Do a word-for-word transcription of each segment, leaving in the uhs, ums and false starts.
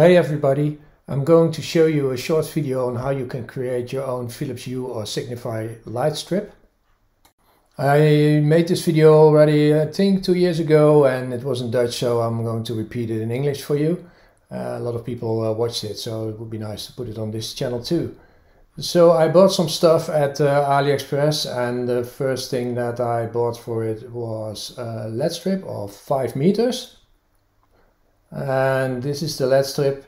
Hey everybody, I'm going to show you a short video on how you can create your own Philips Hue or Signify light strip. I made this video already, I think two years ago, and it was in Dutch, so I'm going to repeat it in English for you. Uh, a lot of people uh, watched it, so it would be nice to put it on this channel too. So I bought some stuff at uh, AliExpress, and the first thing that I bought for it was a L E D strip of five meters. And this is the L E D strip.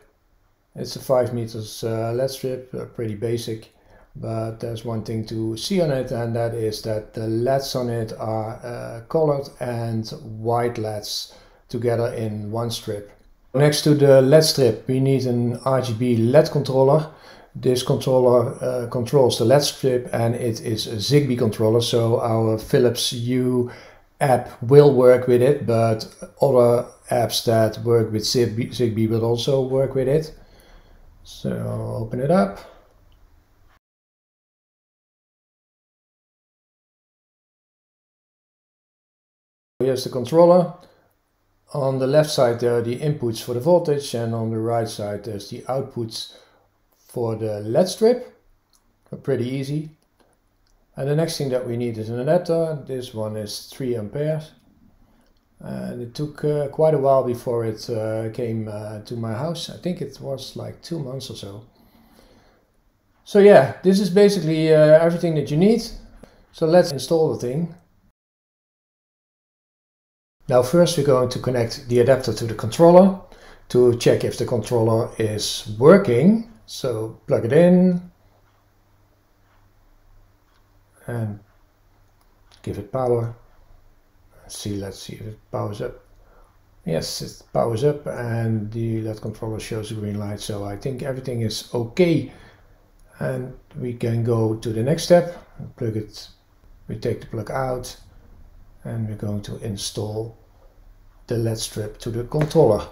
It's a five meters uh, L E D strip, uh, pretty basic, but there's one thing to see on it, and that is that the L E Ds on it are uh, colored and white L E Ds together in one strip. Next to the L E D strip we need an R G B L E D controller. This controller uh, controls the L E D strip, and it is a Zigbee controller, so our Philips Hue app will work with it, but other apps that work with Zigbee, Zigbee will also work with it. So open it up. Here's the controller. On the left side there are the inputs for the voltage, and on the right side there's the outputs for the L E D strip. Pretty easy. And the next thing that we need is an adapter. This one is three amperes. And it took uh, quite a while before it uh, came uh, to my house. I think it was like two months or so. So yeah, this is basically uh, everything that you need. So let's install the thing. Now first we're going to connect the adapter to the controller to check if the controller is working. So plug it in. And give it power. Let's see, let's see if it powers up. Yes, it powers up, and the L E D controller shows a green light, so I think everything is okay. And we can go to the next step, plug it. We take the plug out, and we're going to install the L E D strip to the controller.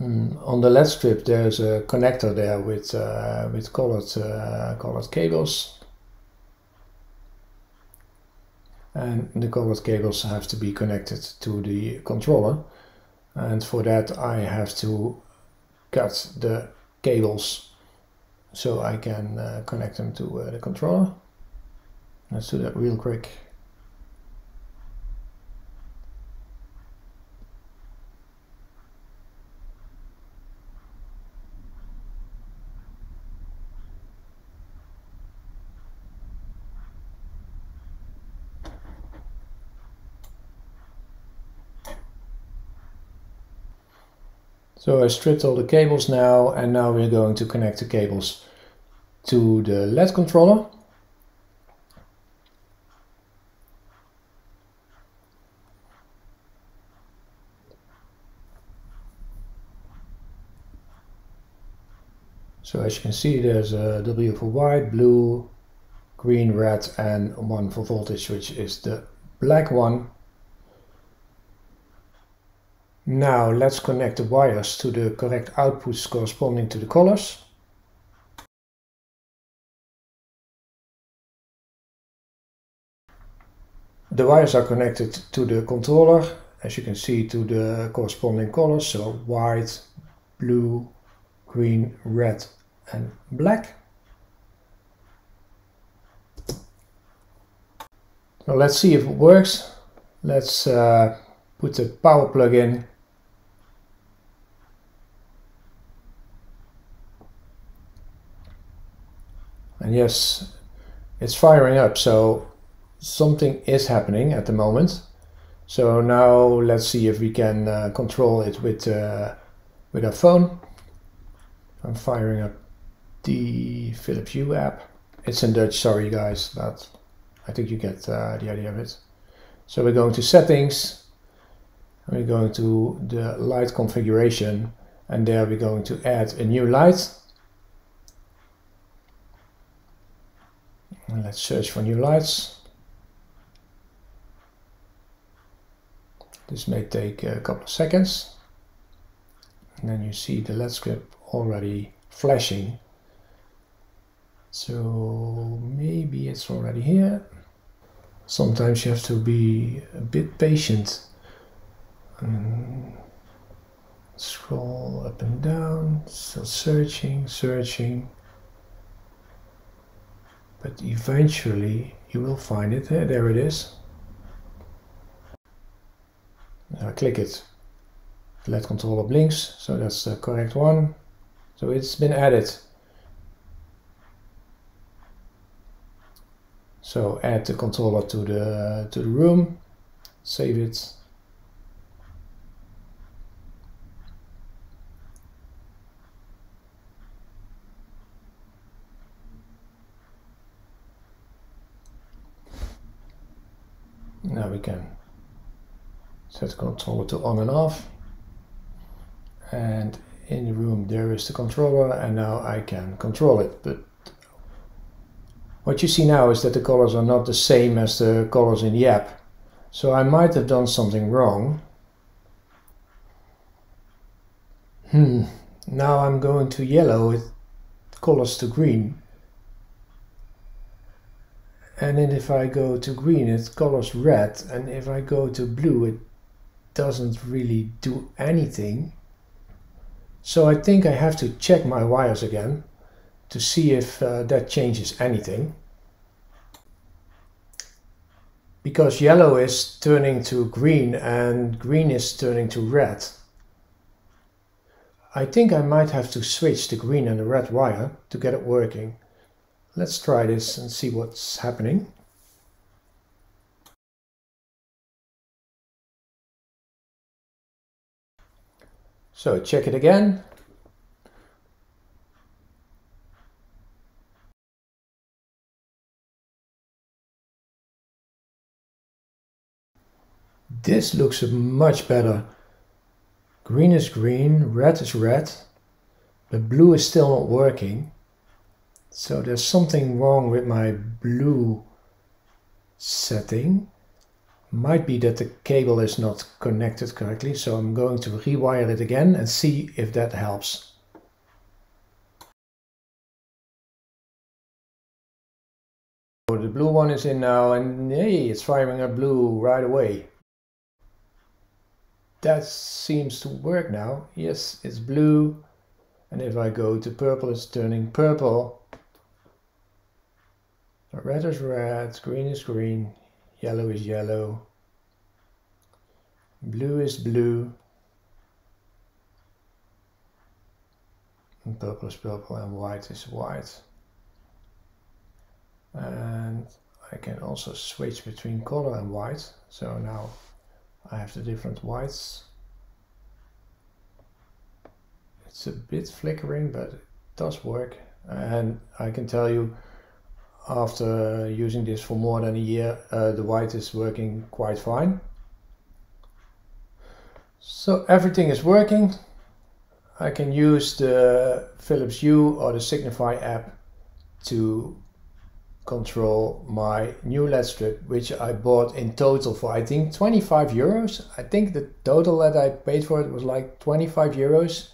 Mm, on the L E D strip, there's a connector there with uh, with colored uh, colored cables. And the colored cables have to be connected to the controller, and for that I have to cut the cables so I can uh, connect them to uh, the controller. Let's do that real quick. So I stripped all the cables now, and now we're going to connect the cables to the L E D controller. So as you can see, there's a W for white, blue, green, red, and one for voltage, which is the black one. Now let's connect the wires to the correct outputs corresponding to the colors. The wires are connected to the controller, as you can see, to the corresponding colors, so white, blue, green, red, and black. Now let's see if it works. Let's uh, put the power plug in. And yes, it's firing up, so something is happening at the moment. So now let's see if we can uh, control it with, uh, with our phone. I'm firing up the Philips Hue app. It's in Dutch, sorry guys, but I think you get uh, the idea of it. So we're going to settings, we're going to the light configuration, and there we're going to add a new light. And let's search for new lights. This may take a couple of seconds. And then you see the L E D strip already flashing. So maybe it's already here. Sometimes you have to be a bit patient. Um, Scroll up and down, still searching, searching. But eventually you will find it. Hey, there it is. Now click it. Let controller blinks, so that's the correct one. So it's been added. So add the controller to the to the room, save it. Now we can set the controller to on and off, and in the room there is the controller, and now I can control it. But what you see now is that the colors are not the same as the colors in the app, so I might have done something wrong. Hmm now I'm going to yellow with colors to green, and then if I go to green it colors red, and if I go to blue it doesn't really do anything. So I think I have to check my wires again to see if uh, that changes anything, because yellow is turning to green and green is turning to red. I think I might have to switch the green and the red wire to get it working. Let's try this and see what's happening. So check it again. This looks much better. Green is green, red is red, but blue is still not working. So there's something wrong with my blue setting. Might be that the cable is not connected correctly, so I'm going to rewire it again and see if that helps. So the blue one is in now, and hey, it's firing up blue right away. That seems to work now. Yes, it's blue, and if I go to purple it's turning purple. Red is red, green is green, yellow is yellow, blue is blue, and purple is purple, and white is white. And I can also switch between color and white, so now I have the different whites. It's a bit flickering, but it does work, and I can tell you after using this for more than a year, uh, the white is working quite fine. So everything is working. I can use the Philips Hue or the Signify app to control my new L E D strip, which I bought in total for I think twenty-five euros. I think the total that I paid for it was like twenty-five euros.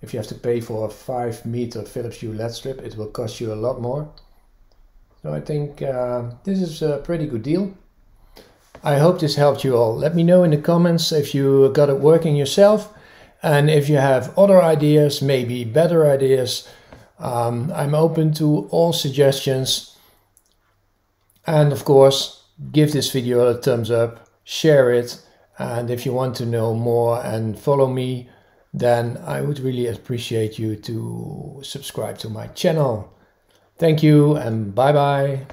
If you have to pay for a five meter Philips Hue L E D strip, it will cost you a lot more. So I think uh, this is a pretty good deal. I hope this helped you all. Let me know in the comments if you got it working yourself, and if you have other ideas, maybe better ideas. Um, I'm open to all suggestions. And of course, give this video a thumbs up, share it, and if you want to know more and follow me, then I would really appreciate you to subscribe to my channel. Thank you, and bye bye.